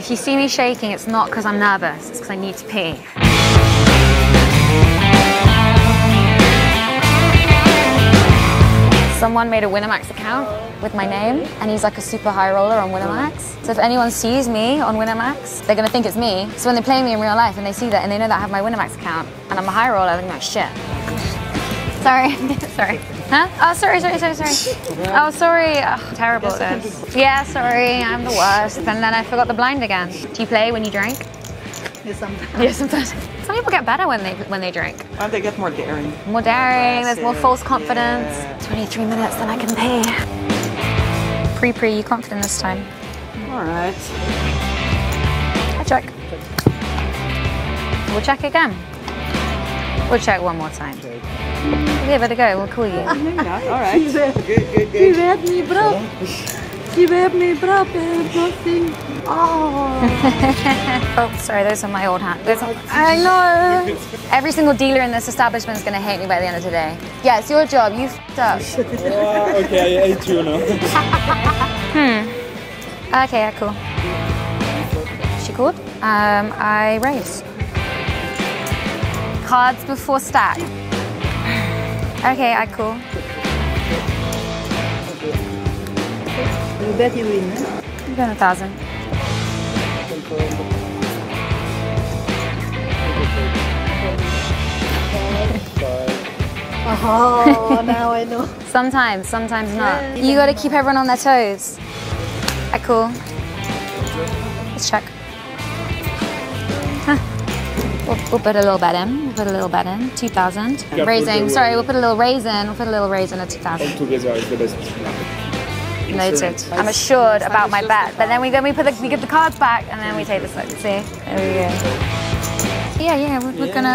If you see me shaking, it's not because I'm nervous, it's because I need to pee. Someone made a Winamax account with my name, and he's like a super high roller on Winamax. So if anyone sees me on Winamax, they're gonna think it's me. So when they play me in real life and they see that and they know that I have my Winamax account and I'm a high roller, they're gonna be like, shit. Sorry, sorry. Huh? Oh, sorry. Oh, sorry. Oh, terrible at this. Yeah, sorry, I'm the worst. And then I forgot the blind again. Do you play when you drink? Yeah, sometimes. Yeah, sometimes. Some people get better when they drink. Well, they get more daring. More daring, there's more false confidence. Yeah. 23 minutes, then I can pee. Pre, you confident this time? All right. I check. We'll check again. We'll check one more time. Check. We'll give it a go, we'll call you. All right. Good. Give me, bro. Nothing. Oh. Oh, sorry, those are my old hands. I know. Every single dealer in this establishment is going to hate me by the end of today. Yeah, it's your job. You f***ed up. Okay, I ate you now. Okay, cool. She called. I raised. Cards before stack. Okay, I call. You bet you win. You got 1,000. Oh, now I know. Sometimes not. You got to keep everyone on their toes. I call. Let's check. Huh. We'll put a little bet in. 2,000. Raising. Sorry, we'll put a little raise in. We'll put a little raise in at 2,000. Together is the best. Noted. I'm assured about my bet, but then we give the cards back, and then we take this look. See, there we go. Yeah,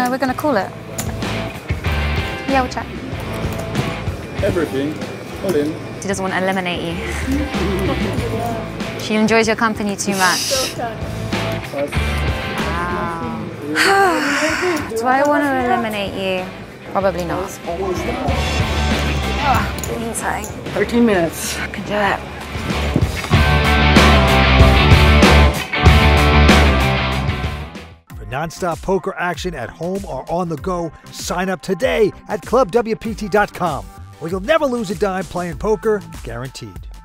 we're gonna call it. Yeah, we'll check. Everything, all in. She doesn't want to eliminate you. She enjoys your company too much. Wow. Do I want to eliminate you? Probably not. Oh, inside. 13 minutes. I can do that. For nonstop poker action at home or on the go, sign up today at clubwpt.com, where you'll never lose a dime playing poker, guaranteed.